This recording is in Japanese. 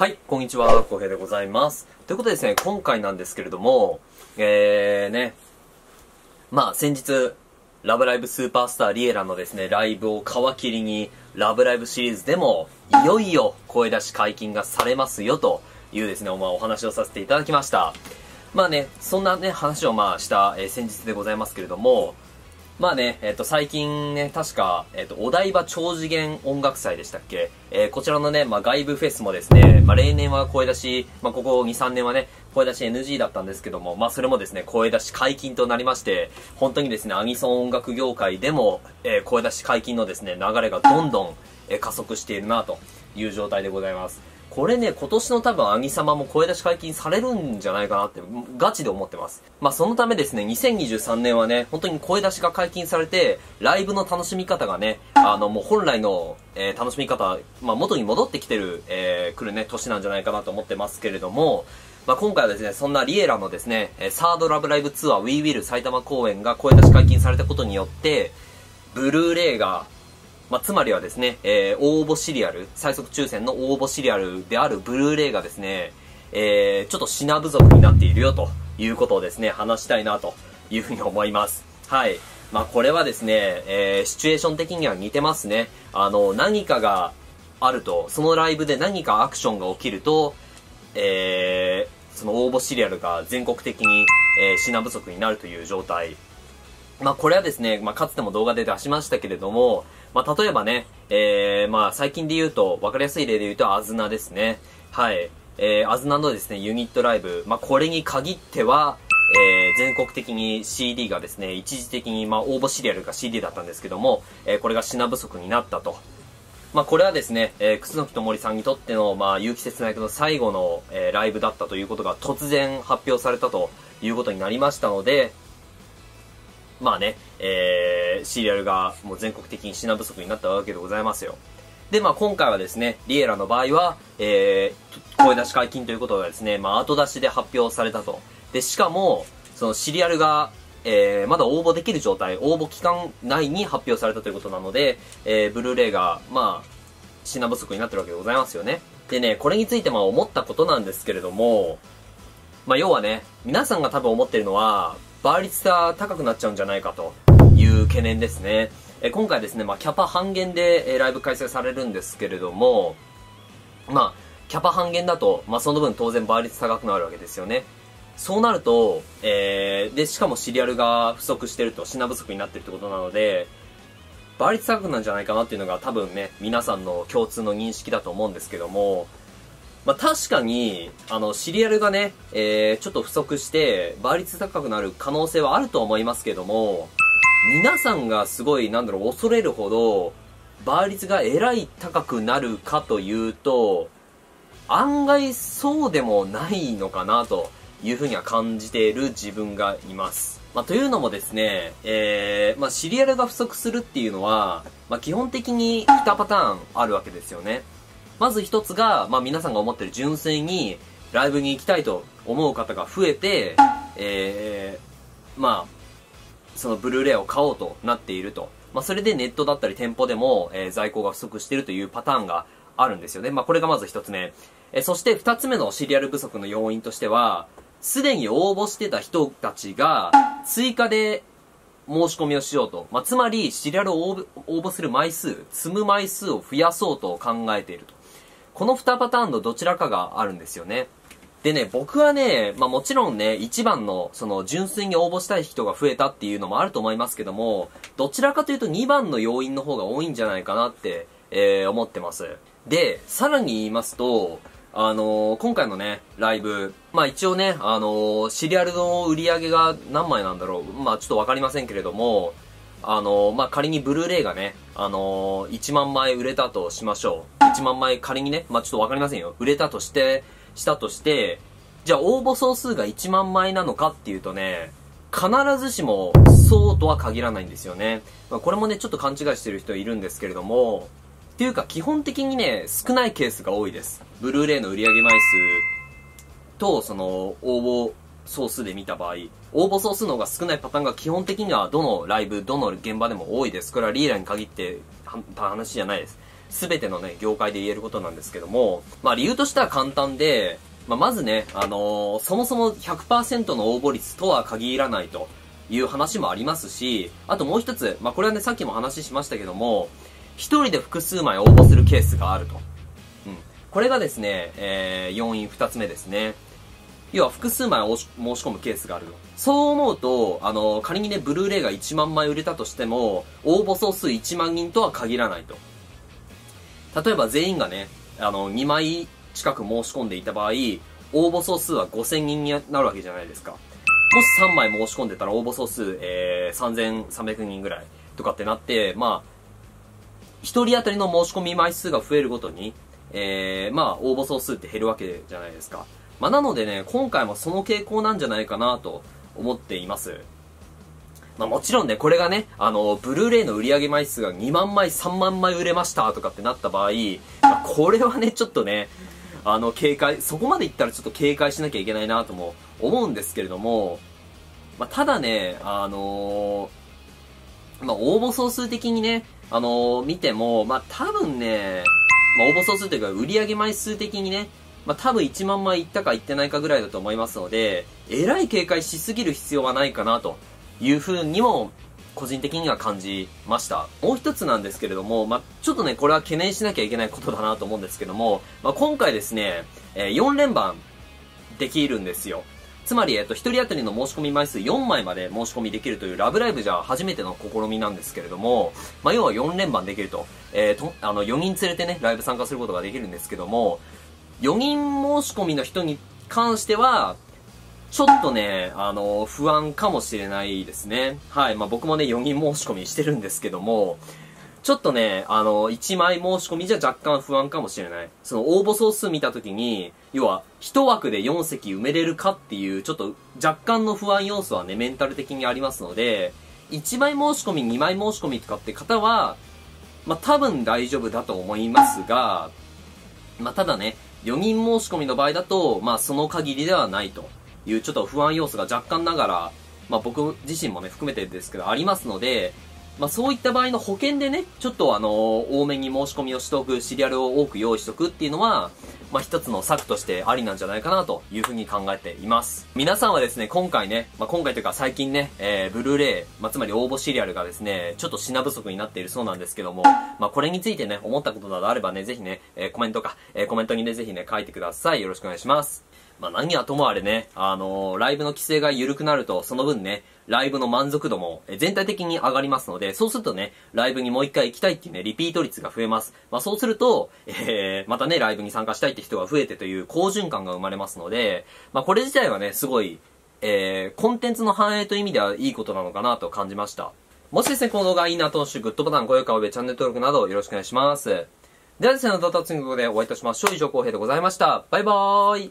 はい、こんにちは、こうへいでございます。ということでですね、今回なんですけれども、先日、ラブライブスーパースターリエラのですね、ライブを皮切りに、ラブライブシリーズでも、いよいよ声出し解禁がされますよというですね、お話をさせていただきました。そんなね、話をした、先日でございますけれども、最近ね、確か、お台場超次元音楽祭でしたっけ？こちらのね、外部フェスもですね、例年は声出し、ここ2、3年はね、声出し NG だったんですけども、それもですね、声出し解禁となりまして、本当にですね、アニソン音楽業界でも、声出し解禁のですね、流れがどんどん、加速しているな、という状態でございます。これね、今年の多分アニ様も声出し解禁されるんじゃないかなって、ガチで思ってます。そのためですね、2023年はね、本当に声出しが解禁されて、ライブの楽しみ方がね、もう本来の、楽しみ方、元に戻ってきてる、来るね、年なんじゃないかなと思ってますけれども、今回はですね、そんなリエラのですね、サードラブライブツアー We Will 埼玉公演が声出し解禁されたことによって、ブルーレイが、つまりはですね、応募シリアル、最速抽選の応募シリアルであるブルーレイがですね、ちょっと品不足になっているよということをですね、話したいなというふうに思います。はい。これはですね、シチュエーション的には似てますね。何かがあると、そのライブで何かアクションが起きると、その応募シリアルが全国的に、品不足になるという状態。これはですね、かつても動画で出しましたけれども、例えばね、最近で言うと、わかりやすい例で言うと、アズナですね。はい。アズナのですね、ユニットライブ。これに限っては、全国的に CD がですね、一時的に、応募シリアルが CD だったんですけども、これが品不足になったと。これはですね、楠木智さんにとっての、有機説内閣の最後の、ライブだったということが突然発表されたということになりましたので、シリアルがもう全国的に品不足になったわけでございますよ。で、今回はですね、リエラの場合は、声出し解禁ということがですね、後出しで発表されたと。で、しかも、そのシリアルが、まだ応募できる状態、応募期間内に発表されたということなので、ブルーレイが、品不足になってるわけでございますよね。でね、これについて思ったことなんですけれども、要はね、皆さんが多分思ってるのは、倍率が高くなっちゃうんじゃないかという懸念ですね。今回ですね、キャパ半減でライブ開催されるんですけれども、キャパ半減だと、その分当然倍率高くなるわけですよね。そうなると、で、しかもシリアルが不足してると、品不足になってるってことなので、倍率高くなるんじゃないかなっていうのが多分ね、皆さんの共通の認識だと思うんですけども、確かに、シリアルがね、ちょっと不足して、倍率高くなる可能性はあると思いますけども、皆さんがすごい、恐れるほど、倍率がえらい高くなるかというと、案外そうでもないのかな、というふうには感じている自分がいます。というのもですね、シリアルが不足するっていうのは、基本的に2パターンあるわけですよね。まず一つが、皆さんが思ってる純粋にライブに行きたいと思う方が増えて、そのブルーレイを買おうとなっていると。それでネットだったり店舗でも、在庫が不足しているというパターンがあるんですよね。これがまず一つ目。そして二つ目のシリアル不足の要因としては、すでに応募してた人たちが追加で申し込みをしようと。つまりシリアルを応募する枚数、積む枚数を増やそうと考えていると。この2パターンのどちらかがあるんですよね。でね、僕はね、もちろんね、一番の、純粋に応募したい人が増えたっていうのもあると思いますけども、どちらかというと2番の要因の方が多いんじゃないかなって、思ってます。で、さらに言いますと、今回のね、ライブ、一応ね、シリアルの売り上げが何枚なんだろう、ちょっとわかりませんけれども、仮にブルーレイがね、1万枚売れたとしましょう。1万枚仮にね、ちょっとわかりませんよ。売れたとして、じゃあ応募総数が1万枚なのかっていうとね、必ずしもそうとは限らないんですよね。これもね、ちょっと勘違いしてる人いるんですけれども、っていうか基本的にね、少ないケースが多いです。ブルーレイの売り上げ枚数と、応募総数で見た場合、応募総数の方が少ないパターンが基本的にはどのライブ、どの現場でも多いです。これはリーダーに限って話じゃないです。全てのね、業界で言えることなんですけども、まあ理由としては簡単で、まずね、そもそも 100% の応募率とは限らないという話もありますし、あともう一つ、これはね、さっきも話しましたけども、一人で複数枚応募するケースがあると。これがですね、要因二つ目ですね。要は複数枚申し込むケースがあると。そう思うと、仮にね、ブルーレイが1万枚売れたとしても、応募総数1万人とは限らないと。例えば全員がね、2枚近く申し込んでいた場合、応募総数は5000人になるわけじゃないですか。もし3枚申し込んでたら応募総数、3300人ぐらいとかってなって、1人当たりの申し込み枚数が増えるごとに、応募総数って減るわけじゃないですか。なのでね、今回もその傾向なんじゃないかなと思っています。もちろんね、これがね、ブルーレイの売り上げ枚数が2万枚、3万枚売れましたとかってなった場合、これはね、ちょっとね、そこまでいったらちょっと警戒しなきゃいけないなとも思うんですけれども、ただね、応募総数的にね、見ても、多分ね、応募総数というか売り上げ枚数的にね、多分1万枚いったかいってないかぐらいだと思いますので、えらい警戒しすぎる必要はないかなというふうにも個人的には感じました。もう一つなんですけれども、ちょっとね、これは懸念しなきゃいけないことだなと思うんですけども、今回ですね、4連番できるんですよ。つまり、1人当たりの申し込み枚数4枚まで申し込みできるというラブライブじゃ初めての試みなんですけれども、要は4連番できると。4人連れてね、ライブ参加することができるんですけども、4人申し込みの人に関しては、ちょっとね、不安かもしれないですね。はい。僕もね、4人申し込みしてるんですけども、ちょっとね、1枚申し込みじゃ若干不安かもしれない。その応募総数見たときに、要は、1枠で4席埋めれるかっていう、ちょっと若干の不安要素はね、メンタル的にありますので、1枚申し込み、2枚申し込みとかって方は、多分大丈夫だと思いますが、ただね、4人申し込みの場合だと、その限りではないというちょっと不安要素が若干ながら、僕自身もね、含めてですけど、ありますので、そういった場合の保険でね、ちょっと多めに申し込みをしておく、シリアルを多く用意しておくっていうのは、一つの策としてありなんじゃないかなというふうに考えています。皆さんはですね、今回というか最近ね、ブルーレイ、つまり応募シリアルがですね、ちょっと品不足になっているそうなんですけども、これについてね、思ったことなどあればね、ぜひね、コメントにね、ぜひね、書いてください。よろしくお願いします。何はともあれね、ライブの規制が緩くなると、その分ね、ライブの満足度も全体的に上がりますので、そうするとね、ライブにもう一回行きたいっていうね、リピート率が増えます。そうすると、またね、ライブに参加したいって人が増えてという好循環が生まれますので、これ自体はね、すごい、コンテンツの反映という意味ではいいことなのかなと感じました。もしですね、この動画がいいなと思って、グッドボタン、高評価、おべ、チャンネル登録などよろしくお願いします。ではですね、また次の動画でお会いいたしましょう。以上、浩平でございました。バイバーイ。